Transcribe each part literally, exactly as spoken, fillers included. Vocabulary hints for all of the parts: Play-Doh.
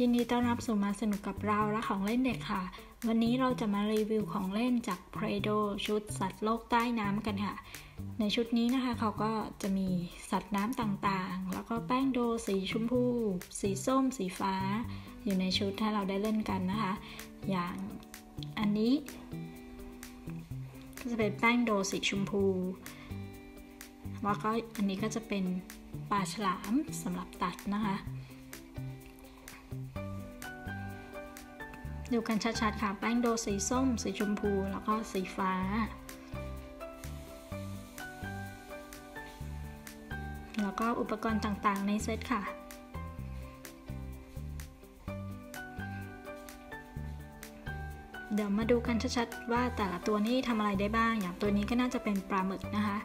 ยินดีต้อนรับสู่มาสนุกกับเราและของเล่นเด็กค่ะวันนี้เราจะมารีวิวของเล่นจาก Play-Doh ชุดสัตว์โลกใต้น้ำกันค่ะในชุดนี้นะคะเขาก็จะมีสัตว์น้ำต่างๆแล้วก็แป้งโดสีชมพูสีส้มสีฟ้าอยู่ในชุดให้เราได้เล่นกันนะคะอย่างอันนี้ก็จะเป็นแป้งโดสีชมพูแล้วก็อันนี้ก็จะเป็นปลาฉลามสำหรับตัดนะคะดูกันชัดๆค่ะแป้งโดสีส้มสีชมพูแล้วก็สีฟ้าแล้วก็อุปกรณ์ต่างๆในเซตค่ะเดี๋ยวมาดูกันชัดๆว่าแต่ละตัวนี้ทำอะไรได้บ้างอย่างตัวนี้ก็น่าจะเป็นปลาหมึกนะคะ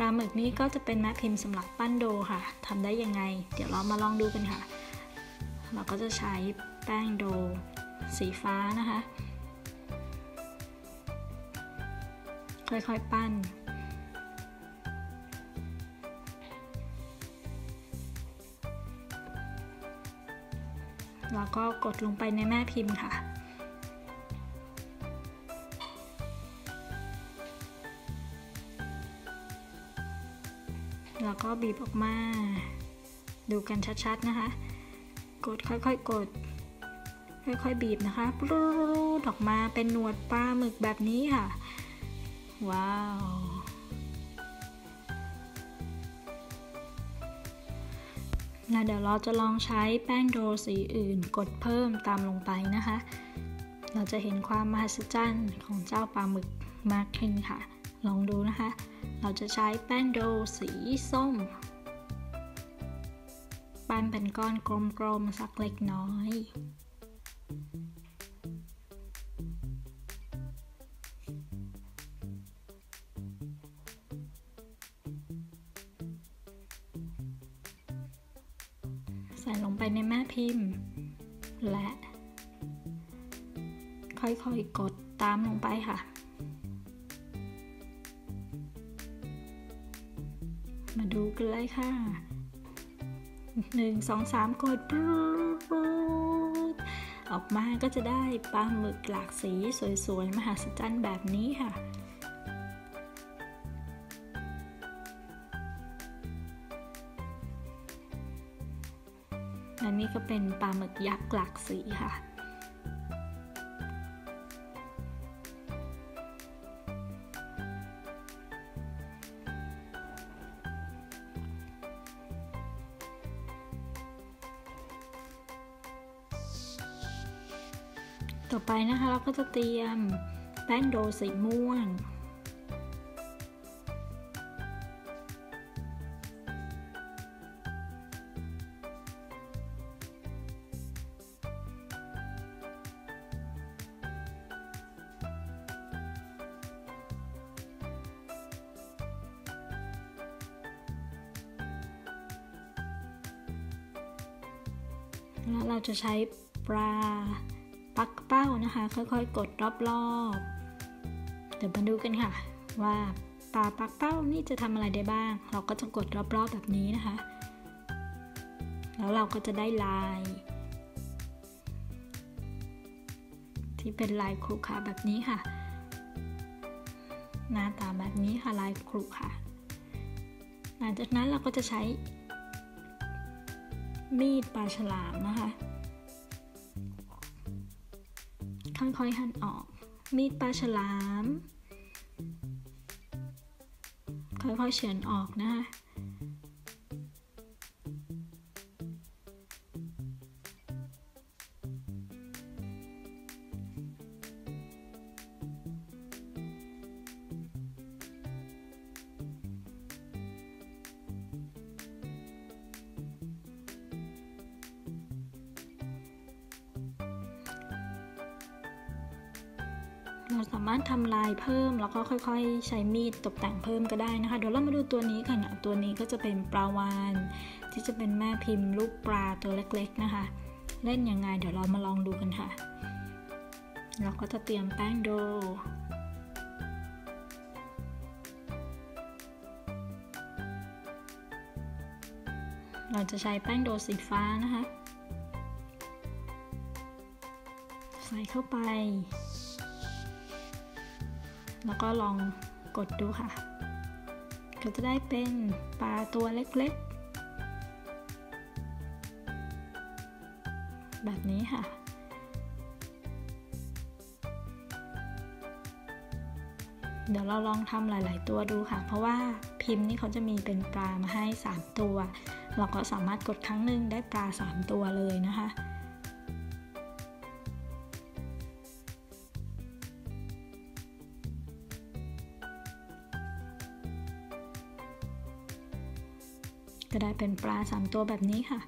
ปลาหมึกนี้ก็จะเป็นแม่พิมพ์สำหรับปั้นโดค่ะทำได้ยังไงเดี๋ยวเรามาลองดูกันค่ะเราก็จะใช้แป้งโดสีฟ้านะคะค่อยๆปั้นแล้วก็กดลงไปในแม่พิมพ์ค่ะแล้วก็บีบออกมาดูกันชัดๆนะคะกดค่อยๆกดค่อยๆบีบนะคะปลูดออกมาเป็นหนวดปลาหมึกแบบนี้ค่ะว้าวแล้วเดี๋ยวเราจะลองใช้แป้งโดสีอื่นกดเพิ่มตามลงไปนะคะเราจะเห็นความมหัศจรรย์ของเจ้าปลาหมึกมากขึ้นค่ะลองดูนะคะเราจะใช้แป้งโดสีส้มปั้นเป็นก้อนกลมๆสักเล็กน้อยใส่ลงไปในแม่พิมพ์และค่อยๆกดตามลงไปค่ะมาดูกันเลยค่ะหนึ่งสองสามกดออกมาก็จะได้ปลาหมึกหลากสีสวยๆมหัศจรรย์แบบนี้ค่ะและนี่ก็เป็นปลาหมึกยักษ์หลากสีค่ะต่อไปนะคะเราก็จะเตรียมแป้งโดสีม่วงแล้วเราจะใช้ปลาปักเป้านะคะค่อยๆกดรอบๆเดี๋ยวมาดูกันค่ะว่าปลาปักเป้านี่จะทำอะไรได้บ้างเราก็จะกดรอบๆแบบนี้นะคะแล้วเราก็จะได้ลายที่เป็นลายขรุขระแบบนี้ค่ะหน้าตาแบบนี้ค่ะลายขรุขระหลังจากนั้นเราก็จะใช้มีดปลาฉลามนะคะค่อยๆหั่นออกมีดปลาฉลามค่อยๆเฉือนออกนะคะเราสามารถทำลายเพิ่มแล้วก็ค่อยๆใช้มีดตกแต่งเพิ่มก็ได้นะคะเดี๋ยวเรามาดูตัวนี้กันนะตัวนี้ก็จะเป็นปลาวาฬที่จะเป็นแม่พิมพ์รูปปลาตัวเล็กๆนะคะเล่นยังไงเดี๋ยวเรามาลองดูกันค่ะเราก็จะเตรียมแป้งโด เราจะใช้แป้งโดสีฟ้านะคะใส่เข้าไปแล้วก็ลองกดดูค่ะก็จะได้เป็นปลาตัวเล็กๆแบบนี้ค่ะเดี๋ยวเราลองทำหลายๆตัวดูค่ะเพราะว่าพิมพ์นี่เขาจะมีเป็นปลามาให้สามตัวเราก็สามารถกดครั้งหนึ่งได้ปลาสามตัวเลยนะคะก็ได้เป็นปลาสามตัวแบบนี้ค่ะ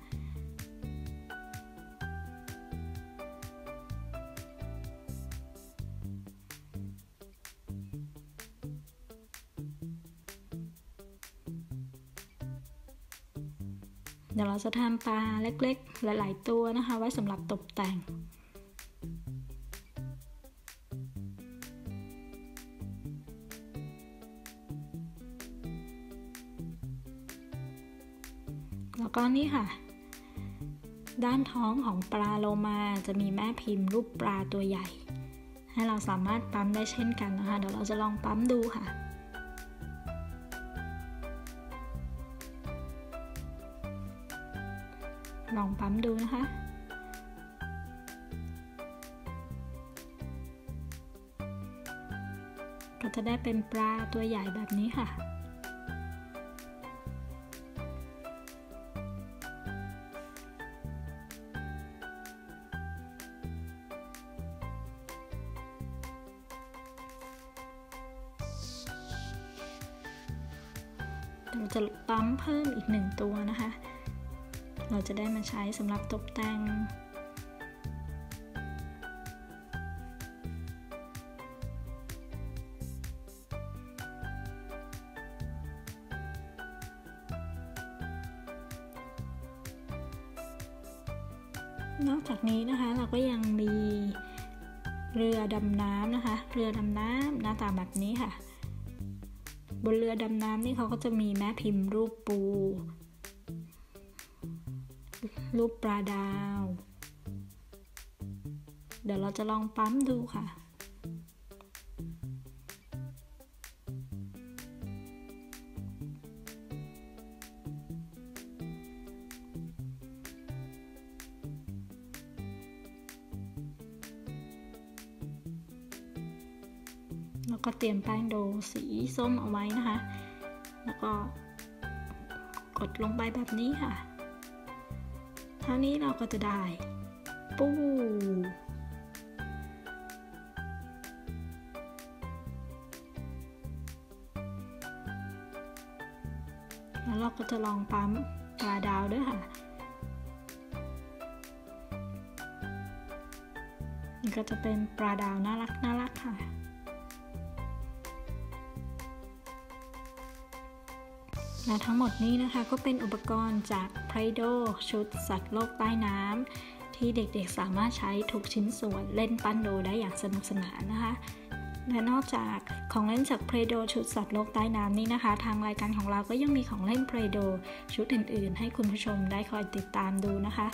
เดี๋ยวเราจะทำปลาเล็กๆหลายๆตัวนะคะไว้สำหรับตกแต่งแล้วก็นี่ค่ะด้านท้องของปลาโลมาจะมีแม่พิมพ์รูปปลาตัวใหญ่ให้เราสามารถปั๊มได้เช่นกันนะคะเดี๋ยวเราจะลองปั๊มดูค่ะลองปั๊มดูนะคะก็จะได้เป็นปลาตัวใหญ่แบบนี้ค่ะเราจะปั๊มเพิ่มอีกหนึ่งตัวนะคะเราจะได้มาใช้สำหรับตกแต่งนอกจากนี้นะคะเราก็ยังมีเรือดำน้ำนะคะเรือดำน้ำหน้าตาแบบนี้ค่ะบนเรือดำน้ำนี่เขาก็จะมีแม่พิมพ์รูปปูรูปปลาดาวเดี๋ยวเราจะลองปั๊มดูค่ะแล้วก็เตรียมแป้งโดสีส้มเอาไว้นะคะแล้วก็กดลงไปแบบนี้ค่ะเท่านี้เราก็จะได้ปูแล้วเราก็จะลองปั๊มปลาดาวด้วยค่ะนี่ก็จะเป็นปลาดาวน่ารักน่ารักค่ะและทั้งหมดนี้นะคะก็เป็นอุปกรณ์จาก Play-Doh ชุดสัตว์โลกใต้น้ำที่เด็กๆสามารถใช้ทุกชิ้นส่วนเล่นปั้นโดได้อย่างสนุกสนานนะคะและนอกจากของเล่นจาก Play-Doh ชุดสัตว์โลกใต้น้ำนี้นะคะทางรายการของเราก็ยังมีของเล่น Play-Doh ชุดอื่นๆให้คุณผู้ชมได้คอยติดตามดูนะคะ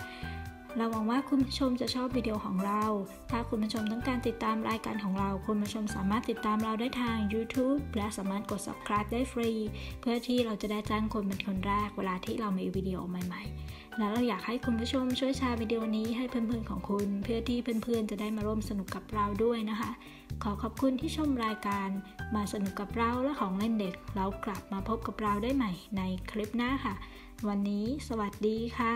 เราหวังว่าคุณผู้ชมจะชอบวิดีโอของเราถ้าคุณผู้ชมต้องการติดตามรายการของเราคุณผู้ชมสามารถติดตามเราได้ทาง YouTube และสามารถกด Subscribe ได้ฟรีเพื่อที่เราจะได้แจ้งคนเป็นคนแรกเวลาที่เรามีวิดีโอใหม่ๆและเราอยากให้คุณผู้ชมช่วยแชร์วิดีโอนี้ให้เพื่อนๆของคุณเพื่อที่เพื่อนๆจะได้มาร่วมสนุกกับเราด้วยนะคะขอขอบคุณที่ชมรายการมาสนุกกับเราและของเล่นเด็กเรากลับมาพบกับเราได้ใหม่ในคลิปหน้าค่ะวันนี้สวัสดีค่ะ